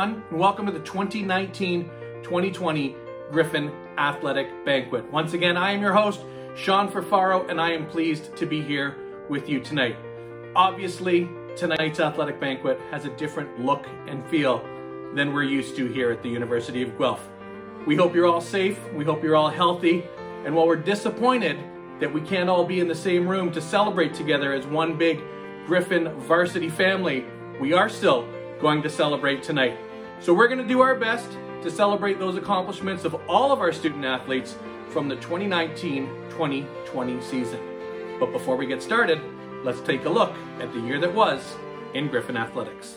everyone, and welcome to the 2019-2020 Griffin Athletic Banquet. Once again, I am your host, Sean Farfaro, and I am pleased to be here with you tonight. Obviously, tonight's Athletic Banquet has a different look and feel than we're used to here at the University of Guelph. We hope you're all safe, we hope you're all healthy, and while we're disappointed that we can't all be in the same room to celebrate together as one big Griffin varsity family, we are still going to celebrate tonight. So we're going to do our best to celebrate those accomplishments of all of our student athletes from the 2019-2020 season. But before we get started, let's take a look at the year that was in Griffin athletics.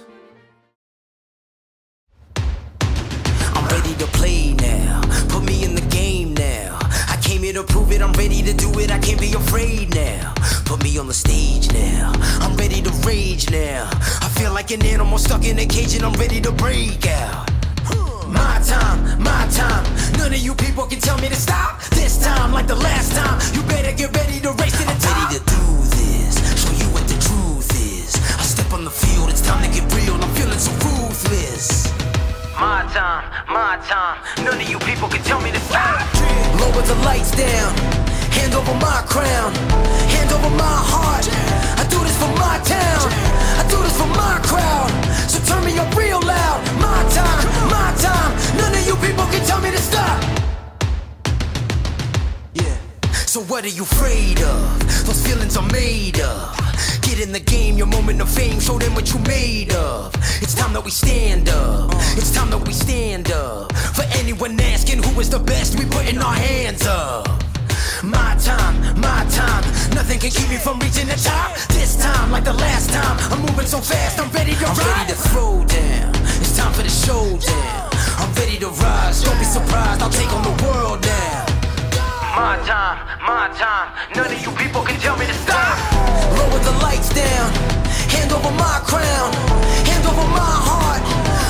I'm ready to play now. Put me in the game now. I came here to prove it. I'm ready to do it. I can't be afraid now. Put me on the stage now. I'm ready to rage now. I feel like an animal stuck in a cage and I'm ready to break out. My time, my time. None of you people can tell me to stop. This time, like the last time, you better get ready to race to the top. I'm ready to do this. Show you what the truth is. I step on the field. It's time to get real. I'm feeling so ruthless. My time, my time. None of you people can tell me to stop. Lower the lights down. Hand over my crown, hand over my heart. I do this for my town, I do this for my crowd. So turn me up real loud. My time, none of you people can tell me to stop. Yeah. So what are you afraid of? Those feelings are made up. Get in the game, your moment of fame. Show them what you made of. It's time that we stand up. It's time that we stand up. For anyone asking who is the best, we putting our hands up. My time, my time. Nothing can keep me from reaching the top. This time, like the last time, I'm moving so fast, I'm ready to ride. I'm ready to throw down. It's time for the showdown. I'm ready to rise. Don't be surprised, I'll take on the world now. My time, my time. None of you people can tell me to stop. Lower the lights down. Hand over my crown. Hand over my heart.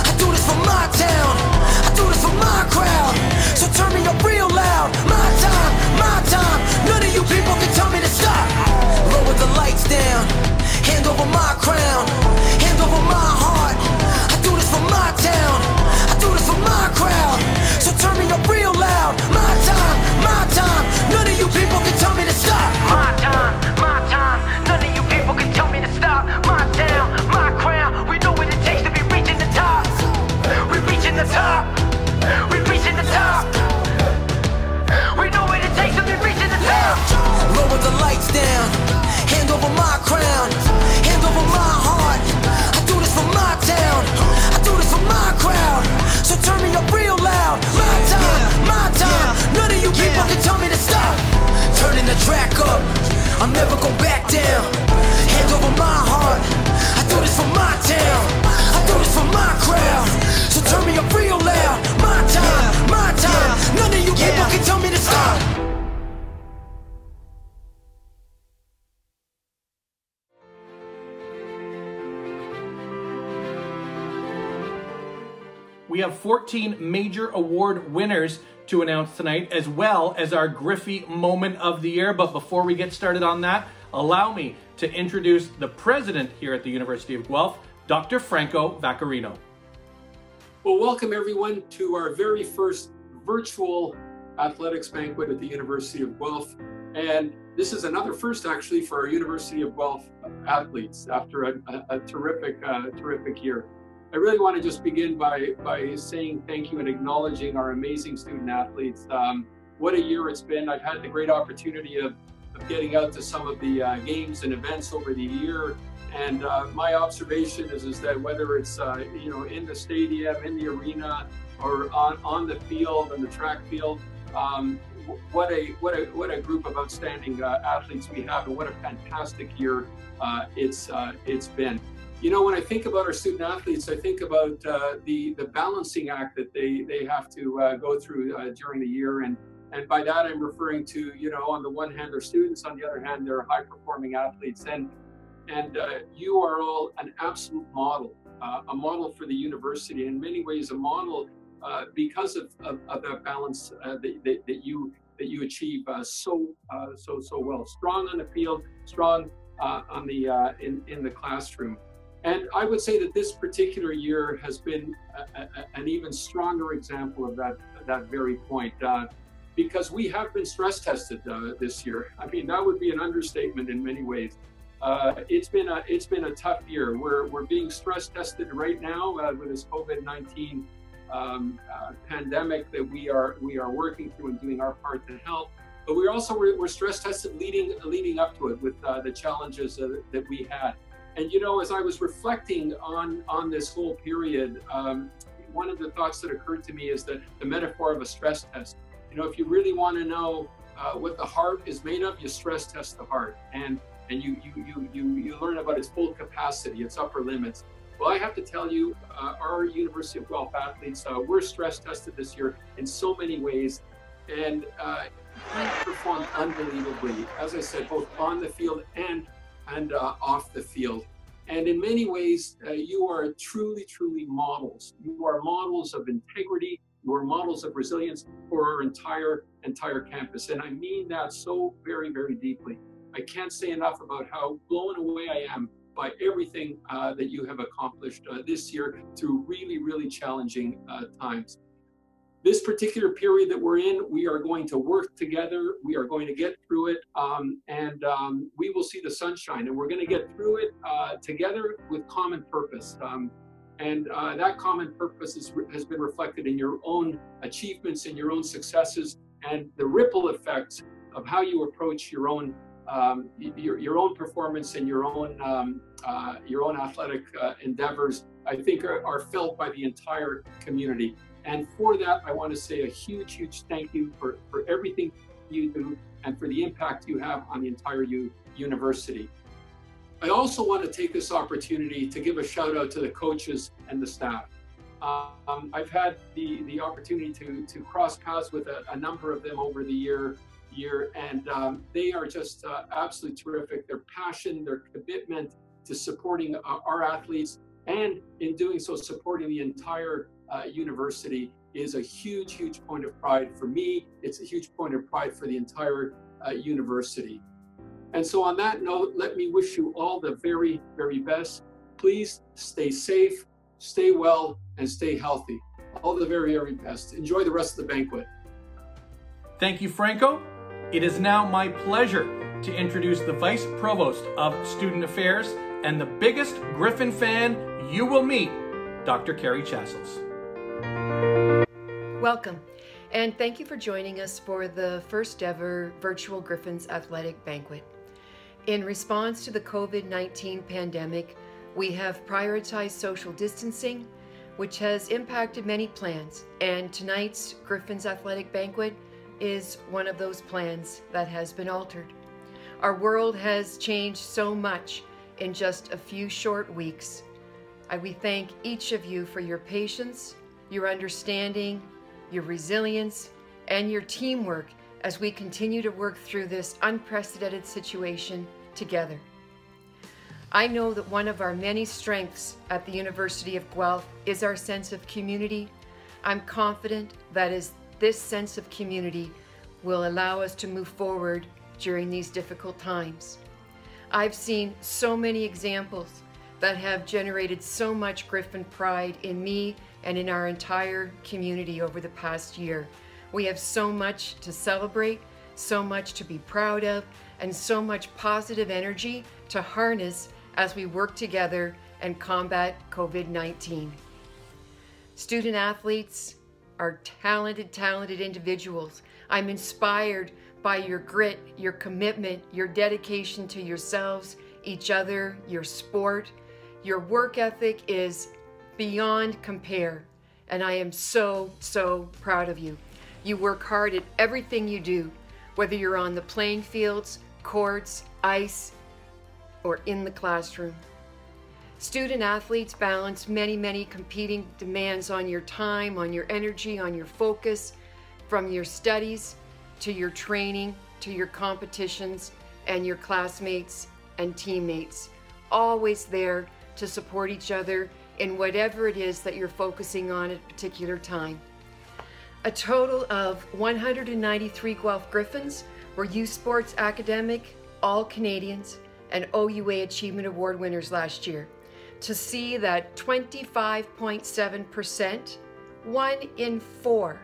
I do this for my town. I do this for my crowd. So turn me up real loud. My time, my time. None of you people can tell me to stop. Lower the lights down. Hand over my crown. Hand over my heart. I do this for my town. I do this for my crowd. So turn me up real loud. My time, my time. None of you people can tell me to stop. My time, my time. None of you people can tell me to stop. My town, my crown. We know what it takes to be reaching the top. We're reaching the top. We're reaching the top. We know what it takes to be reaching the top. Lower the lights down. Hand over my crown. Hand over my heart. I do this for my town. I do this for my crowd. So turn me up real loud. My time, my time. None of you people can tell me to stop. Turning the track up. I'm never gonna back down. Hand over my heart. I do this for my town. I do this for my crowd. So turn me up real loud. My time, my time. None of you people can tell me to stop. We have 14 major award winners to announce tonight, as well as our Griffey Moment of the Year. But before we get started on that, allow me to introduce the president here at the University of Guelph, Dr. Franco Vaccarino. Well, welcome everyone to our very first virtual athletics banquet at the University of Guelph. And this is another first actually for our University of Guelph athletes after a terrific year. I really want to just begin by saying thank you and acknowledging our amazing student athletes. What a year it's been. I've had the great opportunity of getting out to some of the games and events over the year. And my observation is that whether it's you know, in the stadium, in the arena, or on the field, on the track field, what a group of outstanding athletes we have, and what a fantastic year it's been. You know, when I think about our student athletes, I think about the balancing act that they have to go through during the year. And by that, I'm referring to, you know, on the one hand, they're students, on the other hand, they're high performing athletes. And you are all an absolute model, a model for the university, in many ways a model because of that balance that you achieve so well. Strong on the field, strong on the in the classroom. And I would say that this particular year has been an even stronger example of that very point, because we have been stress tested this year. I mean, that would be an understatement in many ways. It's been a tough year. We're being stress tested right now with this COVID-19 pandemic that we are working through and doing our part to help. But we also were stress tested leading up to it with the challenges that we had. And you know, as I was reflecting on this whole period, one of the thoughts that occurred to me is that the metaphor of a stress test. You know, if you really want to know what the heart is made of, you stress test the heart, and you learn about its full capacity, its upper limits. Well, I have to tell you, our University of Guelph athletes were stress tested this year in so many ways, and performed unbelievably. As I said, both on the field and off the field. And in many ways, you are truly models. You are models of integrity, you are models of resilience for our entire campus. And I mean that so very deeply. I can't say enough about how blown away I am by everything that you have accomplished this year through really challenging times. This particular period that we're in, we are going to work together. We are going to get through it, and we will see the sunshine. And we're going to get through it together with common purpose. And that common purpose has been reflected in your own achievements, in your own successes, and the ripple effects of how you approach your own your own performance and your own athletic endeavors. I think are felt by the entire community. And for that, I want to say a huge thank you for everything you do and for the impact you have on the entire university. I also want to take this opportunity to give a shout out to the coaches and the staff. I've had the opportunity to cross paths with a number of them over the year, and they are just absolutely terrific. Their passion, their commitment to supporting our athletes, and in doing so, supporting the entire university is a huge point of pride for me. It's a huge point of pride for the entire university. And so on that note, let me wish you all the very best. Please stay safe, stay well, and stay healthy. All the very best. Enjoy the rest of the banquet. Thank you, Franco. It is now my pleasure to introduce the Vice Provost of Student Affairs and the biggest Griffin fan you will meet, Dr. Carrie Chassels. Welcome, and thank you for joining us for the first ever virtual Griffins Athletic Banquet. In response to the COVID-19 pandemic, we have prioritized social distancing, which has impacted many plans, and tonight's Griffins Athletic Banquet is one of those plans that has been altered. Our world has changed so much in just a few short weeks. We thank each of you for your patience, your understanding, your resilience, and your teamwork as we continue to work through this unprecedented situation together. I know that one of our many strengths at the University of Guelph is our sense of community. I'm confident that this sense of community will allow us to move forward during these difficult times. I've seen so many examples that have generated so much Griffin pride in me and in our entire community over the past year. We have so much to celebrate, so much to be proud of, and so much positive energy to harness as we work together and combat COVID-19. Student athletes are talented individuals. I'm inspired by your grit, your commitment, your dedication to yourselves, each other, your sport. Your work ethic is beyond compare, and I am so proud of you. You work hard at everything you do, whether you're on the playing fields, courts, ice, or in the classroom. Student athletes balance many competing demands on your time, on your energy, on your focus, from your studies to your training, to your competitions, and your classmates and teammates, always there to support each other in whatever it is that you're focusing on at a particular time. A total of 193 Guelph Griffins were U Sports Academic All-Canadians and OUA Achievement Award winners last year. to see that 25.7%, 1 in 4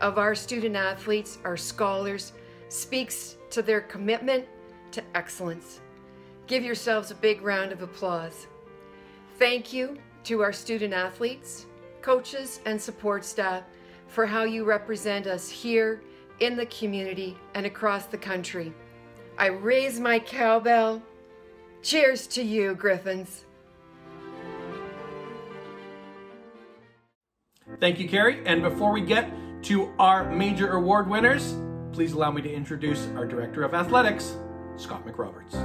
of our student athletes are scholars, speaks to their commitment to excellence. Give yourselves a big round of applause. Thank you to our student athletes, coaches, and support staff for how you represent us here in the community and across the country. I raise my cowbell. Cheers to you, Griffins. Thank you, Carrie. And before we get to our major award winners, please allow me to introduce our Director of Athletics, Scott McRoberts.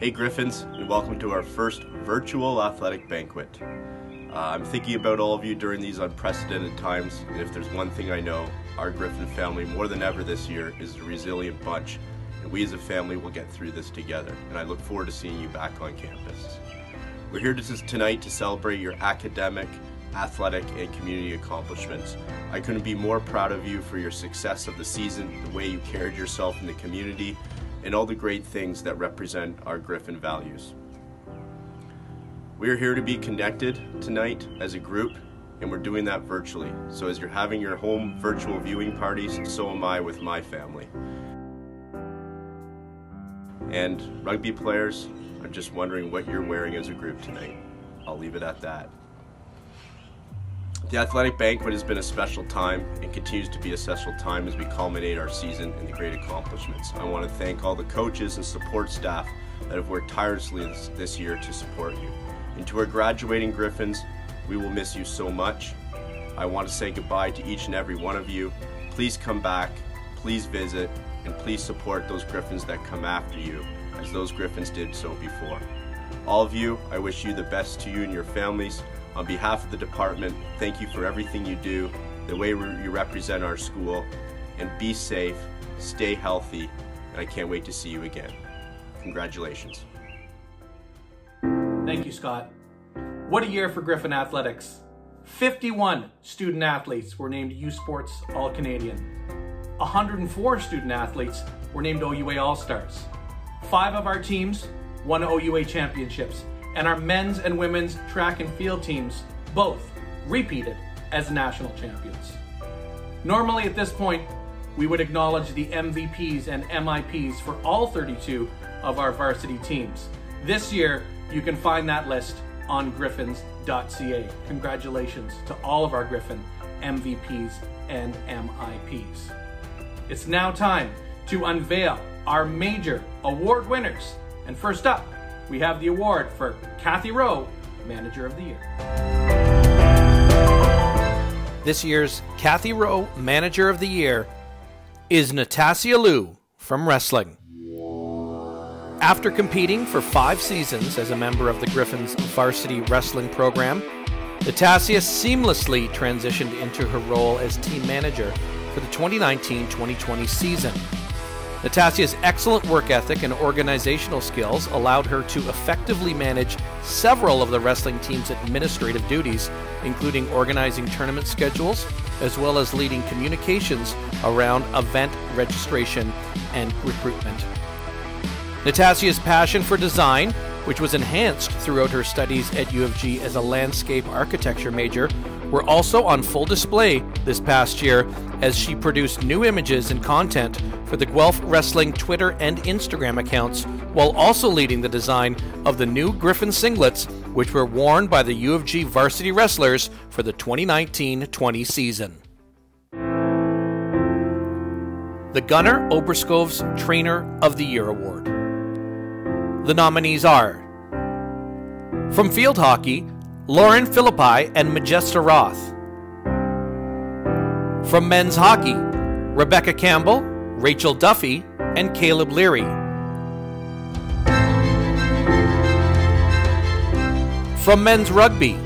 Hey Griffins, and welcome to our first virtual athletic banquet. I'm thinking about all of you during these unprecedented times, and if there's one thing I know, our Griffin family more than ever this year is a resilient bunch, and we as a family will get through this together, and I look forward to seeing you back on campus. We're here tonight to celebrate your academic, athletic, and community accomplishments. I couldn't be more proud of you for your success of the season, the way you carried yourself in the community, and all the great things that represent our Griffin values. We are here to be connected tonight as a group, and we're doing that virtually. So as you're having your home virtual viewing parties, so am I with my family. And rugby players, I'm just wondering what you're wearing as a group tonight. I'll leave it at that. The Athletic Banquet has been a special time and continues to be a special time as we culminate our season and the great accomplishments. I want to thank all the coaches and support staff that have worked tirelessly this year to support you. And to our graduating Griffins, we will miss you so much. I want to say goodbye to each and every one of you. Please come back, please visit, and please support those Griffins that come after you, as those Griffins did so before. All of you, I wish you the best to you and your families. On behalf of the department, thank you for everything you do, the way you represent our school, and be safe, stay healthy, and I can't wait to see you again. Congratulations. Thank you, Scott. What a year for Griffin Athletics. 51 student athletes were named U Sports All-Canadian. 104 student athletes were named OUA All-Stars. 5 of our teams won OUA championships, and our men's and women's track and field teams both repeated as national champions. Normally at this point, we would acknowledge the MVPs and MIPs for all 32 of our varsity teams. This year, you can find that list on griffins.ca. Congratulations to all of our Griffin MVPs and MIPs. It's now time to unveil our major award winners. And first up, we have the award for Kathy Rowe, Manager of the Year. This year's Kathy Rowe Manager of the Year is Natassia Liu from wrestling. After competing for 5 seasons as a member of the Griffins varsity wrestling program, Natassia seamlessly transitioned into her role as team manager for the 2019-2020 season. Natassia's excellent work ethic and organizational skills allowed her to effectively manage several of the wrestling team's administrative duties, including organizing tournament schedules, as well as leading communications around event registration and recruitment. Natassia's passion for design, which was enhanced throughout her studies at U of G as a landscape architecture major, were also on full display this past year as she produced new images and content for the Guelph Wrestling Twitter and Instagram accounts, while also leading the design of the new Griffin singlets, which were worn by the U of G varsity wrestlers for the 2019-20 season. The Gunnar Oberskov's Trainer of the Year Award. The nominees are, from field hockey, Lauren Philippi and Majesta Roth. From men's hockey, Rebecca Campbell, Rachel Duffy, and Caleb Leary. From men's rugby,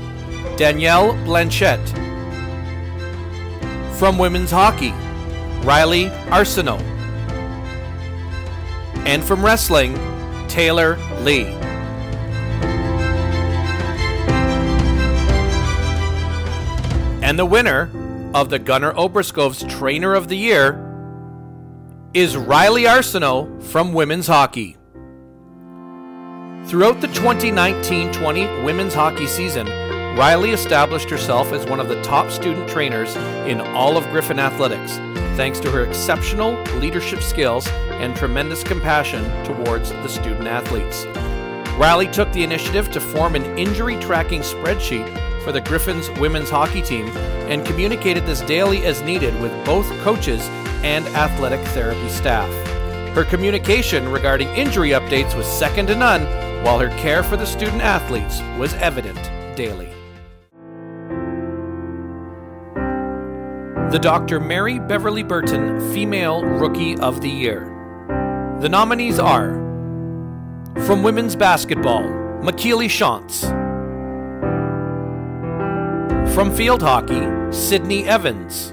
Danielle Blanchette. From women's hockey, Riley Arsenault. And from wrestling, Taylor Lee. And the winner of the Gunnar Oberskov's Trainer of the Year is Riley Arsenault from women's hockey. Throughout the 2019-20 women's hockey season, Riley established herself as one of the top student trainers in all of Griffin Athletics, thanks to her exceptional leadership skills and tremendous compassion towards the student athletes. Riley took the initiative to form an injury tracking spreadsheet for the Griffins women's hockey team and communicated this daily as needed with both coaches and athletic therapy staff. Her communication regarding injury updates was second to none, while her care for the student athletes was evident daily. The Dr. Mary Beverly Burton Female Rookie of the Year. The nominees are from women's basketball, McKeeley Shantz. From field hockey, Sydney Evans.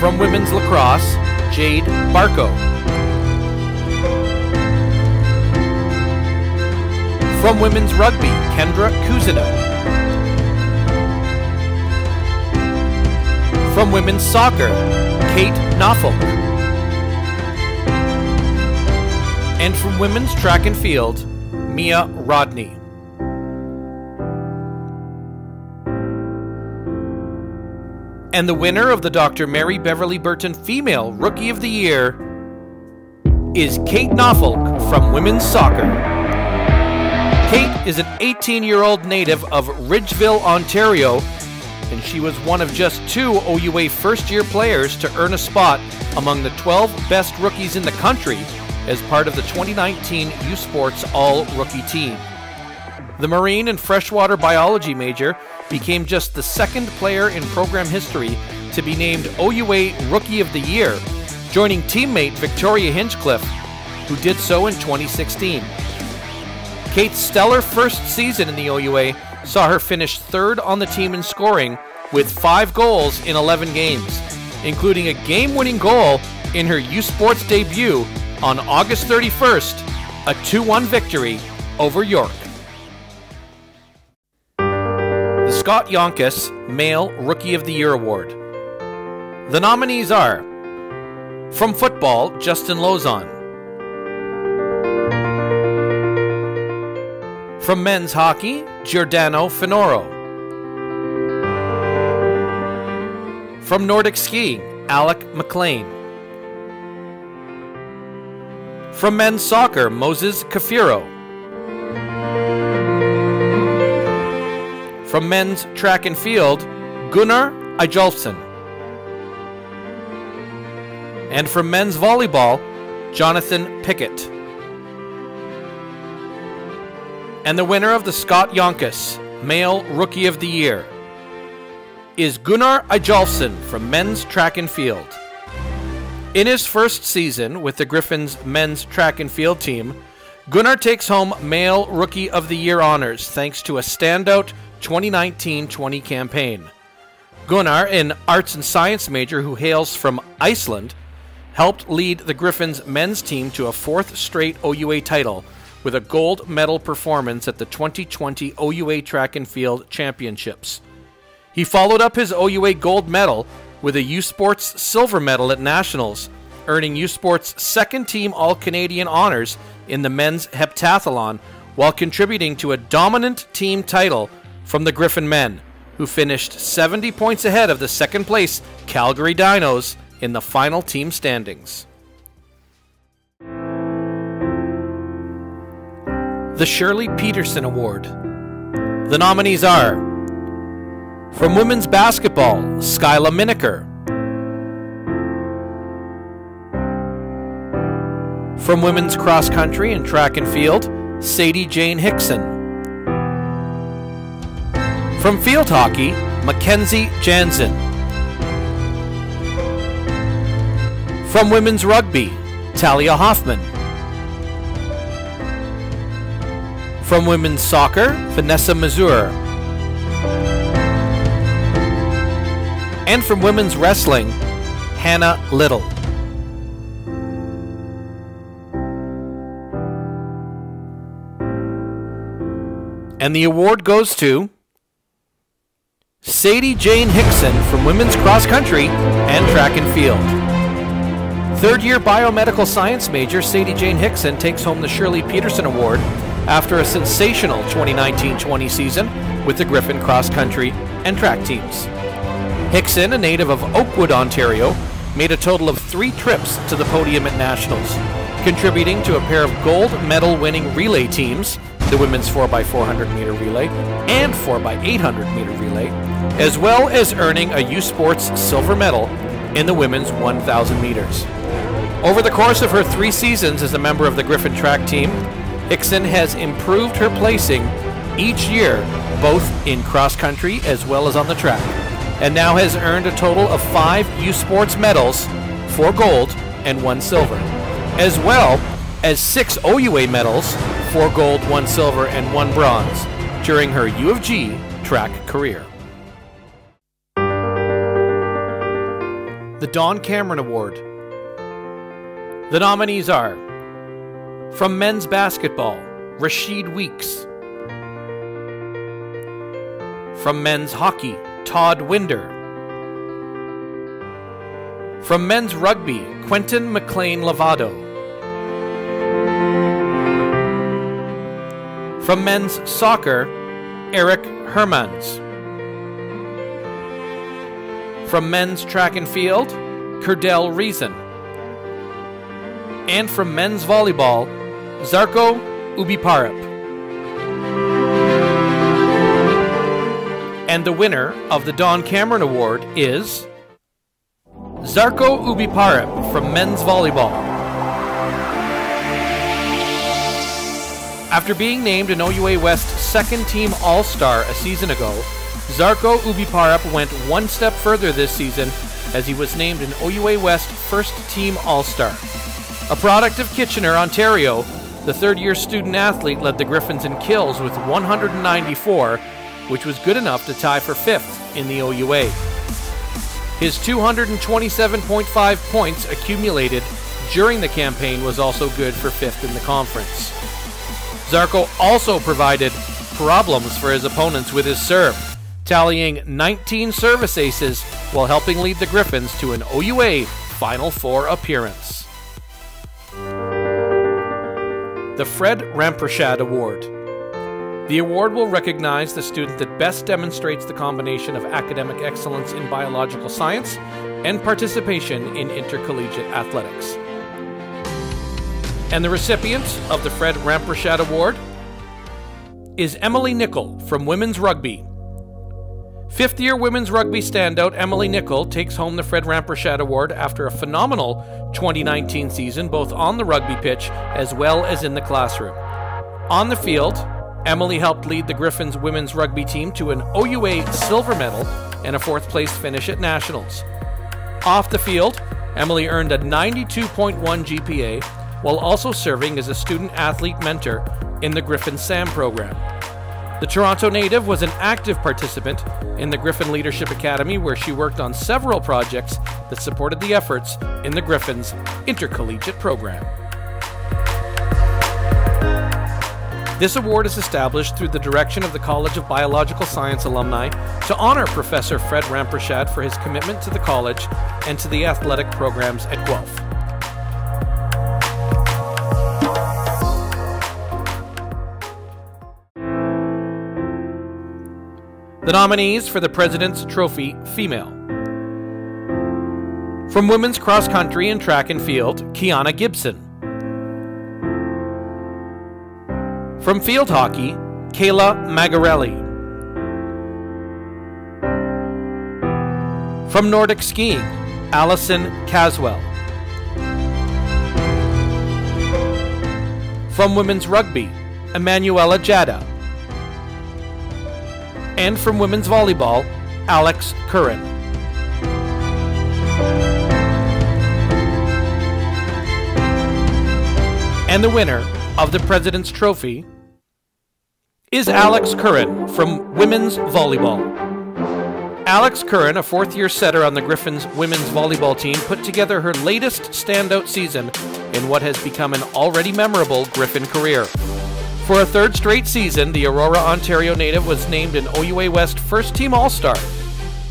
From women's lacrosse, Jade Barco. From women's rugby, Kendra Kuzida. From women's soccer, Kate Knopfel. And from women's track and field, Mia Rodney. And the winner of the Dr. Mary Beverly Burton Female Rookie of the Year is Kate Norfolk from women's soccer. Kate is an 18-year-old native of Ridgeville, Ontario, and she was one of just two OUA first-year players to earn a spot among the 12 best rookies in the country as part of the 2019 U Sports All-Rookie Team. The marine and freshwater biology major became just the second player in program history to be named OUA Rookie of the Year, joining teammate Victoria Hinchcliffe, who did so in 2016. Kate's stellar first season in the OUA saw her finish third on the team in scoring with 5 goals in 11 games, including a game-winning goal in her U Sports debut on August 31st, a 2-1 victory over York. The Scott Yonkus Male Rookie of the Year Award. The nominees are from football, Justin Lozon. From men's hockey, Giordano Finoro. From Nordic skiing, Alec McLean. From men's soccer, Moses Kafiro. From men's track and field, Gunnar Eyjolfsen. And from men's volleyball, Jonathan Pickett. And the winner of the Scott Yonkus Male Rookie of the Year is Gunnar Eyjolfsen from men's track and field. In his first season with the Griffins men's track and field team, Gunnar takes home Male Rookie of the Year honors thanks to a standout 2019-20 campaign. Gunnar, an arts and science major who hails from Iceland, helped lead the Griffins men's team to a 4th straight OUA title with a gold medal performance at the 2020 OUA Track and Field Championships. He followed up his OUA gold medal with a U Sports silver medal at Nationals, earning U Sports second-team All-Canadian honors in the men's heptathlon, while contributing to a dominant team title from the Griffin men, who finished 70 points ahead of the second-place Calgary Dinos in the final team standings. The Shirley Peterson Award. The nominees are from women's basketball, Skyla Miniker. From women's cross country and track and field, Sadie Jane Hickson. From field hockey, Mackenzie Jansen. From women's rugby, Talia Hoffman. From women's soccer, Vanessa Mazur. And from women's wrestling, Hannah Little. And the award goes to Sadie Jane Hickson from women's cross country and track and field. Third-year biomedical science major Sadie Jane Hickson takes home the Shirley Peterson Award after a sensational 2019-20 season with the Griffin Cross Country and track teams. Hickson, a native of Oakwood, Ontario, made a total of 3 trips to the podium at Nationals, contributing to a pair of gold medal-winning relay teams, the women's 4x400 meter relay and 4x800 meter relay, as well as earning a U Sports silver medal in the women's 1,000 meters. Over the course of her 3 seasons as a member of the Griffin track team, Hickson has improved her placing each year, both in cross-country as well as on the track, and now has earned a total of 5 U Sports medals, 4 gold and 1 silver, as well as 6 OUA medals, 4 gold, 1 silver, and 1 bronze during her U of G track career. The Don Cameron Award. The nominees are from men's basketball, Rashid Weeks; from men's hockey, Todd Winder; from men's rugby, Quentin McLean Lavado; from men's soccer, Eric Hermans; from men's track and field, Curdell Reason; and from men's volleyball, Zarko Ubiparup. And the winner of the Don Cameron Award is Zarko Ubiparup from men's volleyball. After being named an OUA West second-team All-Star a season ago, Zarko Ubiparup went one step further this season as he was named an OUA West first-team All-Star. A product of Kitchener, Ontario, the third-year student-athlete led the Griffins in kills with 194, which was good enough to tie for 5th in the OUA. His 227.5 points accumulated during the campaign was also good for 5th in the conference. Zarko also provided problems for his opponents with his serve, tallying 19 service aces while helping lead the Griffins to an OUA Final Four appearance. The Fred Rampershad Award. The award will recognize the student that best demonstrates the combination of academic excellence in biological science and participation in intercollegiate athletics. And the recipient of the Fred Rampershad Award is Emily Nickel from women's rugby. 5th-year women's rugby standout Emily Nickel takes home the Fred Rampershad Award after a phenomenal 2019 season, both on the rugby pitch as well as in the classroom. On the field, Emily helped lead the Griffins women's rugby team to an OUA silver medal and a 4th-place finish at Nationals. Off the field, Emily earned a 92.1 GPA, while also serving as a student-athlete mentor in the Griffin SAM program. The Toronto native was an active participant in the Griffin Leadership Academy, where she worked on several projects that supported the efforts in the Griffin's intercollegiate program. This award is established through the direction of the College of Biological Science alumni to honor Professor Fred Rampershad for his commitment to the college and to the athletic programs at Guelph. The nominees for the President's Trophy Female. From women's cross country and track and field, Kiana Gibson. From field hockey, Kayla Magarelli. From Nordic skiing, Allison Caswell. From women's rugby, Emanuela Jada. And from women's volleyball, Alex Curran. And the winner of the President's Trophy is Alex Curran from women's volleyball. Alex Curran, a 4th-year setter on the Griffins women's volleyball team, put together her latest standout season in what has become an already memorable Griffin career. For a 3rd straight season, the Aurora, Ontario native was named an OUA West first-team All-Star,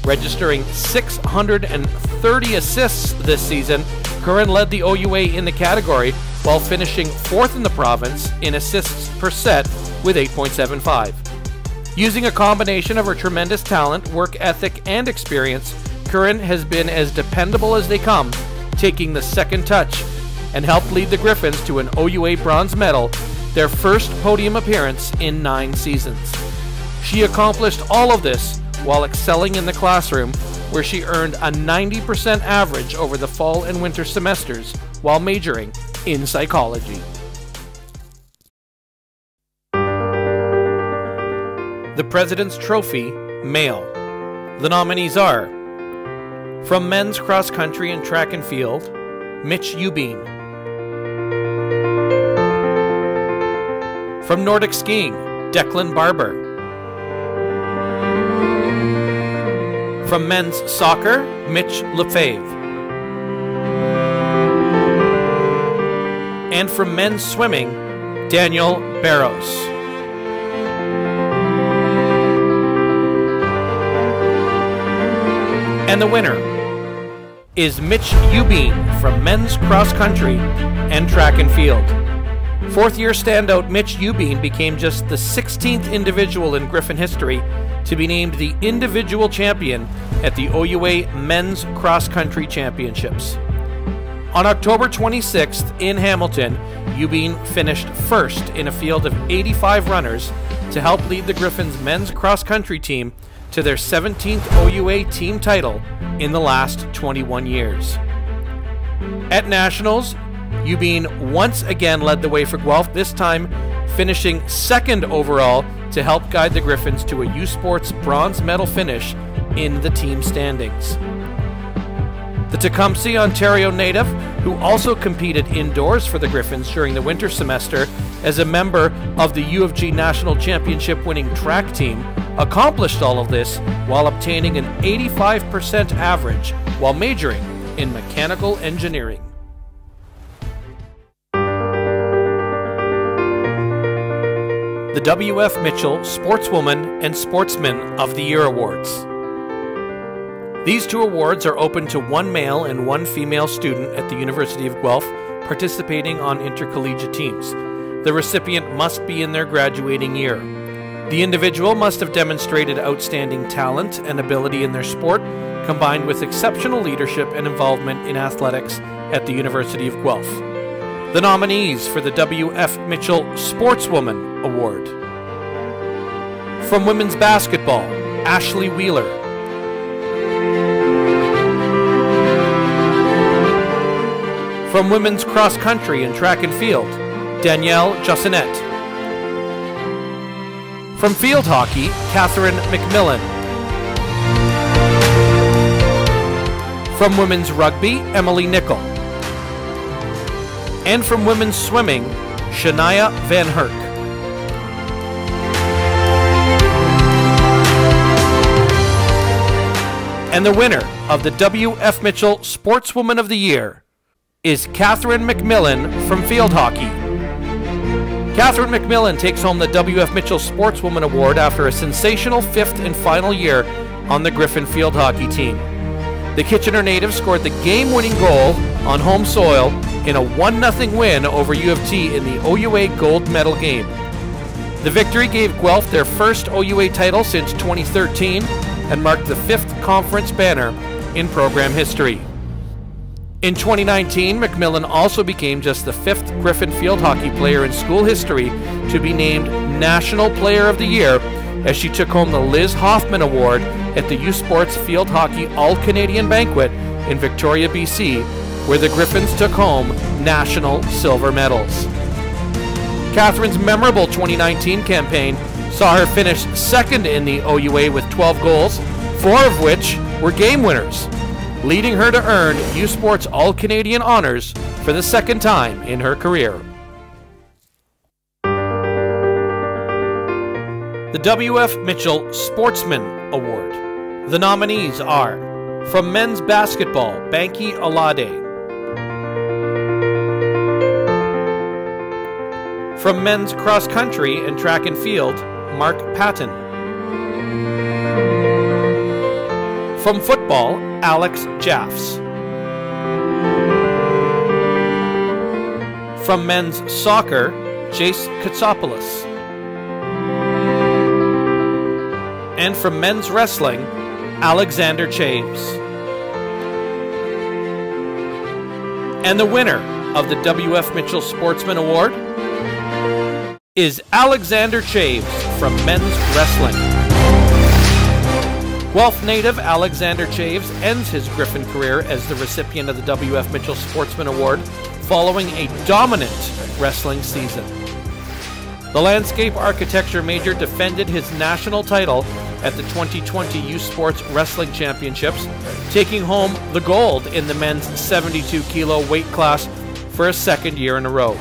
registering 630 assists this season Curran led the OUA in the category while finishing fourth in the province in assists per set with 8.75. Using a combination of her tremendous talent, work ethic, and experience, Curran has been as dependable as they come, taking the second touch, and helped lead the Griffins to an OUA bronze medal, their first podium appearance in 9 seasons. She accomplished all of this while excelling in the classroom, where she earned a 90% average over the fall and winter semesters while majoring in psychology. The President's Trophy, male. The nominees are: from men's cross country and track and field, Mitch Ubeen; from Nordic skiing, Declan Barber; from men's soccer, Mitch Lefebvre; and from men's swimming, Daniel Barros. And the winner is Mitch Ubeen from men's cross country and track and field. Fourth-year standout Mitch Ubeen became just the 16th individual in Griffin history to be named the individual champion at the OUA Men's Cross Country Championships. On October 26th in Hamilton, Ubeen finished first in a field of 85 runners to help lead the Griffins men's cross country team to their 17th OUA team title in the last 21 years. At Nationals, Ubeen once again led the way for Guelph, this time finishing second overall to help guide the Griffins to a U Sports bronze medal finish in the team standings. The Tecumseh, Ontario native, who also competed indoors for the Griffins during the winter semester as a member of the U of G National Championship winning track team, accomplished all of this while obtaining an 85% average while majoring in mechanical engineering. The W.F. Mitchell Sportswoman and Sportsman of the Year Awards. These two awards are open to one male and one female student at the University of Guelph participating on intercollegiate teams. The recipient must be in their graduating year. The individual must have demonstrated outstanding talent and ability in their sport, combined with exceptional leadership and involvement in athletics at the University of Guelph. The nominees for the W.F. Mitchell Sportswoman Award: from women's basketball, Ashley Wheeler; from women's cross country and track and field, Danielle Jossinet; from field hockey, Katherine McMillan; from women's rugby, Emily Nickel; and from women's swimming, Shania Van Herk. And the winner of the W.F. Mitchell Sportswoman of the Year is Katherine McMillan from field hockey. Katherine McMillan takes home the W.F. Mitchell Sportswoman Award after a sensational fifth and final year on the Griffin field hockey team. The Kitchener native scored the game-winning goal on home soil in a 1-0 win over U of T in the OUA gold medal game. The victory gave Guelph their first OUA title since 2013 and marked the 5th conference banner in program history. In 2019, McMillan also became just the 5th Griffin field hockey player in school history to be named National Player of the Year, as she took home the Liz Hoffman Award at the U Sports Field Hockey All-Canadian Banquet in Victoria, BC, where the Griffins took home national silver medals. Katherine's memorable 2019 campaign saw her finish second in the OUA with 12 goals, 4 of which were game winners, leading her to earn U Sports All-Canadian honors for the second time in her career. The W.F. Mitchell Sportsman Award. The nominees are: from men's basketball, Banky Alade; from men's cross country and track and field, Mark Patton; from football, Alex Chaves; From men's soccer, Jace Katsopoulos. And from men's wrestling, Alexander Chaves. And the winner of the W.F. Mitchell Sportsman Award is Alexander Chaves from men's wrestling. Guelph native Alexander Chaves ends his Griffin career as the recipient of the W.F. Mitchell Sportsman Award following a dominant wrestling season. The landscape architecture major defended his national title at the 2020 Youth Sports Wrestling Championships, taking home the gold in the men's 72-kilo weight class for a second year in a row.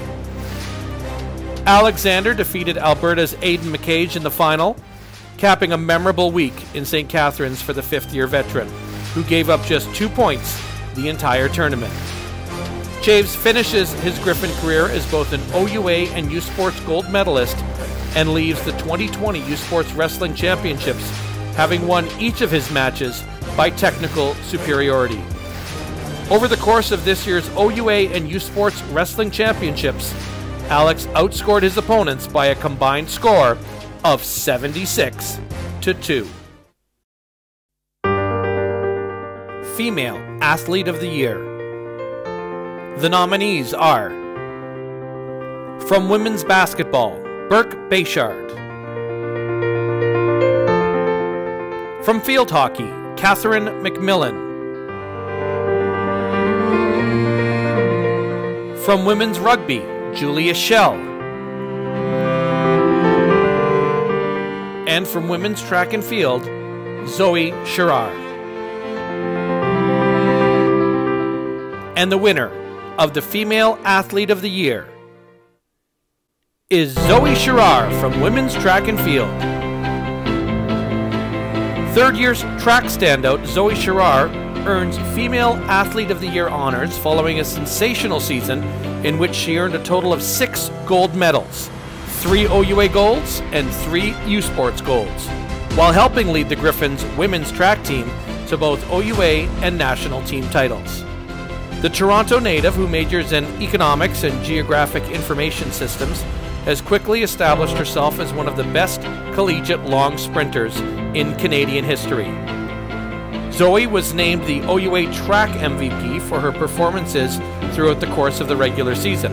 Alexander defeated Alberta's Aidan McCage in the final, capping a memorable week in St. Catharines for the fifth-year veteran, who gave up just 2 points the entire tournament. Chaves finishes his Griffin career as both an OUA and U Sports gold medalist and leaves the 2020 U Sports Wrestling Championships, having won each of his matches by technical superiority. Over the course of this year's OUA and U Sports Wrestling Championships, Alex outscored his opponents by a combined score of 76-2. Female Athlete of the Year. The nominees are: from women's basketball, Burke Beshard; from field hockey, Katherine McMillan; from women's rugby, Julia Schell; and from women's track and field, Zoe Sherard. And the winner of the Female Athlete of the Year is Zoe Sherard from women's track and field. Third year's track standout Zoe Sherard earns Female Athlete of the Year honors following a sensational season in which she earned a total of 6 gold medals, 3 OUA golds and 3 U Sports golds, while helping lead the Griffins women's track team to both OUA and national team titles. The Toronto native, who majors in economics and geographic information systems, has quickly established herself as one of the best collegiate long sprinters in Canadian history. Zoe was named the OUA track MVP for her performances throughout the course of the regular season.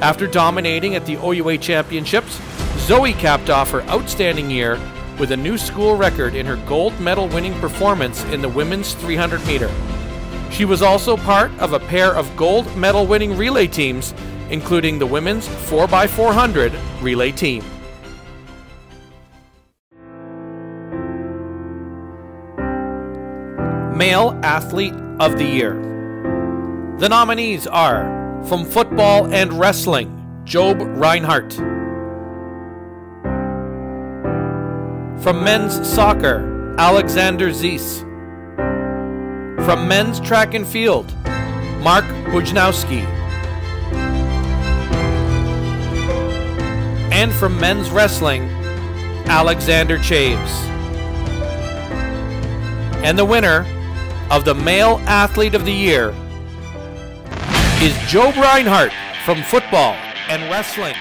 After dominating at the OUA Championships, Zoe capped off her outstanding year with a new school record in her gold medal winning performance in the women's 300 meter. She was also part of a pair of gold medal winning relay teams, including the women's 4x400 relay team. Male Athlete of the Year. The nominees are: from football and wrestling, Jobe Reinhardt; from men's soccer, Alexander Zeiss; from men's track and field, Mark Bujnowski; and from men's wrestling, Alexander Chaves. And the winner of the Male Athlete of the Year is Jobe Reinhardt from football and wrestling.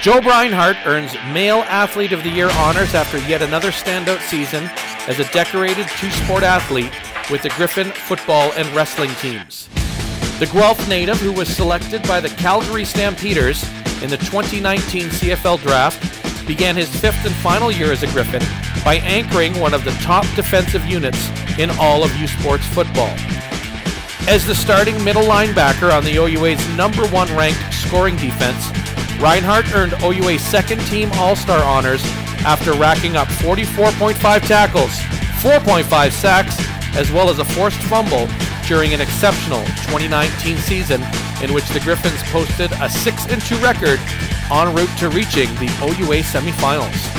Jobe Reinhardt earns Male Athlete of the Year honors after yet another standout season as a decorated two-sport athlete with the Griffin football and wrestling teams. The Guelph native, who was selected by the Calgary Stampeders in the 2019 CFL Draft, began his fifth and final year as a Griffin by anchoring one of the top defensive units in all of U Sports football. As the starting middle linebacker on the OUA's #1 ranked scoring defense, Reinhardt earned OUA's second-team All-Star honors after racking up 44.5 tackles, 4.5 sacks, as well as a forced fumble during an exceptional 2019 season in which the Griffins posted a 6-2 record en route to reaching the OUA semifinals.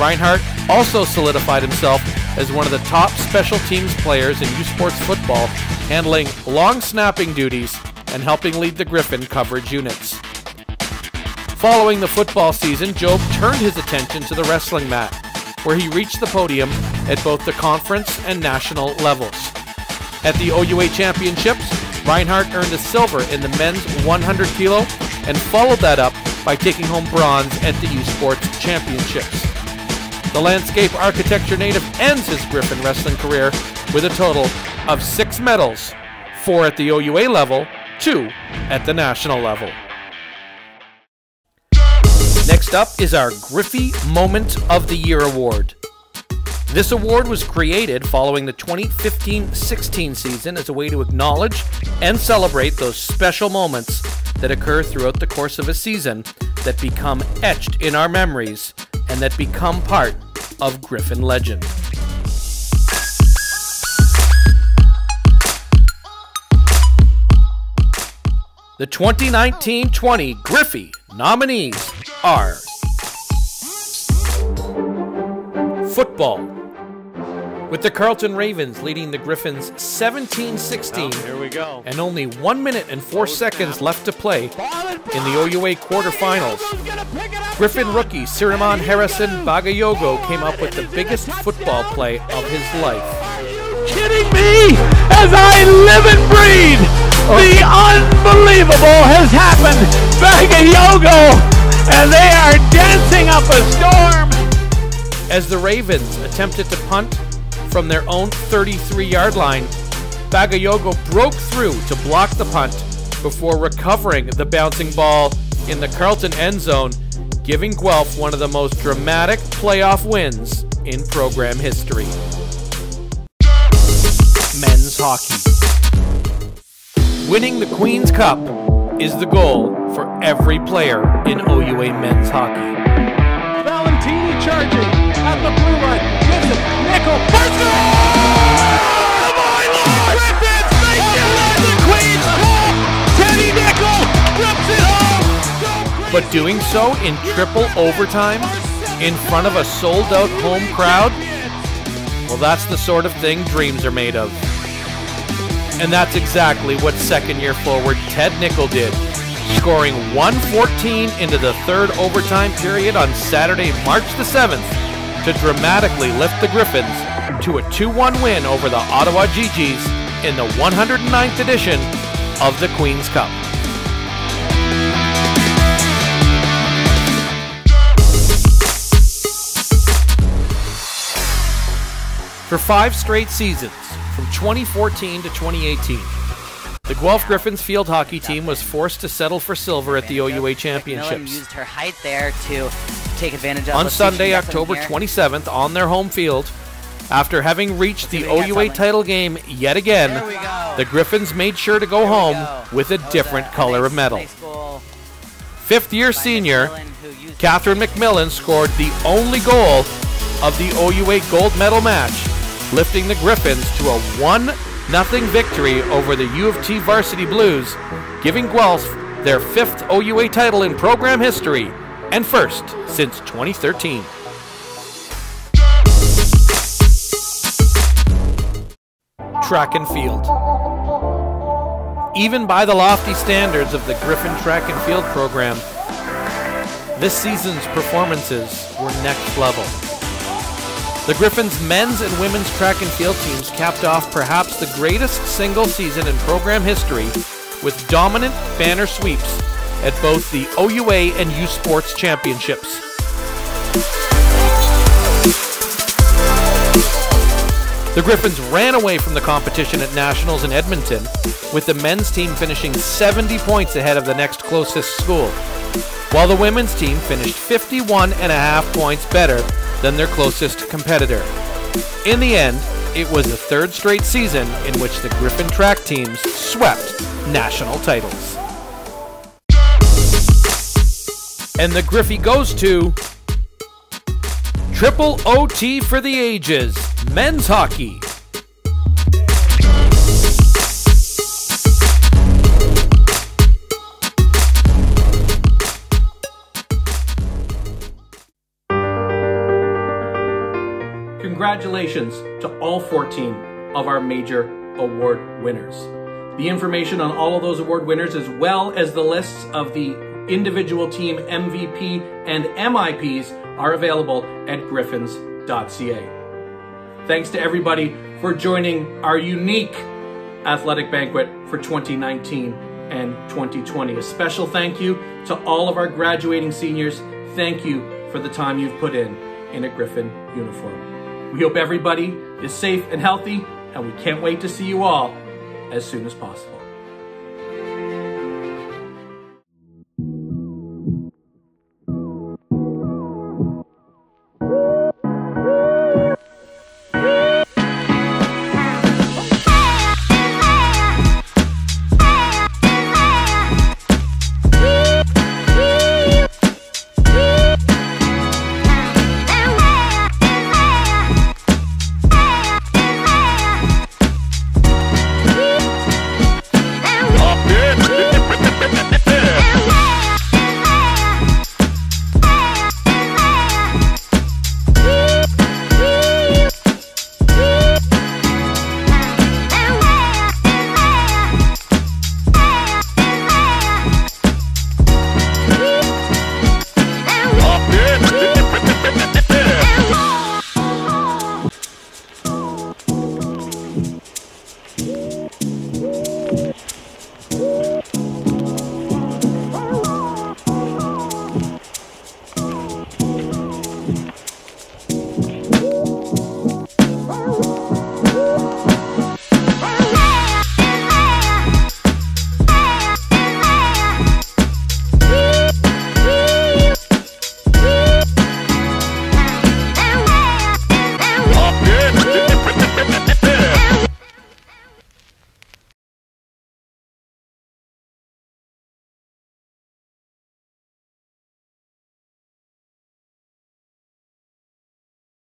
Reinhardt also solidified himself as one of the top special teams players in U Sports football, handling long snapping duties and helping lead the Griffin coverage units. Following the football season, Jobe turned his attention to the wrestling mat, where he reached the podium at both the conference and national levels. At the OUA Championships, Reinhardt earned a silver in the men's 100 kilo and followed that up by taking home bronze at the U Sports Championships. The landscape architecture native ends his Griffin wrestling career with a total of 6 medals, 4 at the OUA level, 2 at the national level. Next up is our Griffey Moment of the Year award. This award was created following the 2015-16 season as a way to acknowledge and celebrate those special moments that occur throughout the course of a season that become etched in our memories and that become part of Griffin legend. The 2019-20 Griffey nominees are football, with the Carleton Ravens leading the Griffins 17-16, here we go, and only 1 minute and 4 seconds left to play in the OUA quarterfinals. Griffin rookie Siriman Harrison Bagayogo came up with the biggest football play of his life. Are you kidding me? As I live and breathe, the unbelievable has happened. Bagayogo, and they are dancing up a storm. As the Ravens attempted to punt from their own 33-yard line, Bagayogo broke through to block the punt before recovering the bouncing ball in the Carleton end zone, giving Guelph one of the most dramatic playoff wins in program history. Men's hockey. Winning the Queen's Cup is the goal for every player in OUA men's hockey. Valentini charging at the blue line, Gibson, Nickel, first goal! Oh my Lord! Griffins make it like the Queen's Cup! Teddy Nickel rips it home! But doing so in triple overtime, in front of a sold-out home crowd? Well, that's the sort of thing dreams are made of. And that's exactly what second-year forward Ted Nickel did, scoring 114 into the third overtime period on Saturday, March the 7th, to dramatically lift the Griffins to a 2-1 win over the Ottawa GGs in the 109th edition of the Queen's Cup. For 5 straight seasons, from 2014 to 2018, the Guelph Griffins field hockey team was forced to settle for silver at the OUA Championships. Used her height there to take advantage of. On Sunday, October 27th, on their home field, after having reached the OUA title game yet again, the Griffins made sure to go home with a different color of medal. Fifth-year senior Katherine McMillan scored the only goal of the OUA gold medal match, lifting the Griffins to a 1-0 victory over the U of T Varsity Blues, giving Guelph their 5th OUA title in program history and first since 2013. Track and field. Even by the lofty standards of the Griffin track and field program, this season's performances were next level. The Griffins' men's and women's track and field teams capped off perhaps the greatest single season in program history with dominant banner sweeps at both the OUA and U Sports Championships. The Griffins ran away from the competition at Nationals in Edmonton, with the men's team finishing 70 points ahead of the next closest school, while the women's team finished 51.5 points better than their closest competitor. In the end, it was the 3rd straight season in which the Griffin track teams swept national titles. And the Griffey goes to triple OT for the ages, men's hockey. Congratulations to all 14 of our major award winners. The information on all of those award winners, as well as the lists of the individual team MVP and MIPs, are available at griffins.ca. Thanks to everybody for joining our unique Athletic Banquet for 2019 and 2020. A special thank you to all of our graduating seniors. Thank you for the time you've put in a Griffin uniform. We hope everybody is safe and healthy, and we can't wait to see you all as soon as possible.